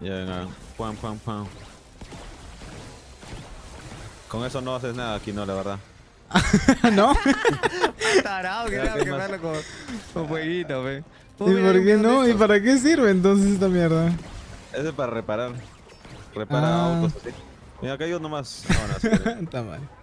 Ya, no. Pam, pam, pam. Con eso no haces nada aquí, no, la verdad. ¿No? Tarado, que era quemarlo con fueguito, wey. ¿Y por qué no? ¿Y para qué sirve entonces esta mierda? Ese es para reparar. Reparar autos así. Mira, acá yo nomás. No, no, está mal.